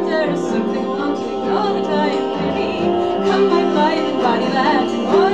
There is something wanting all the time, baby. Come by, body, Latin.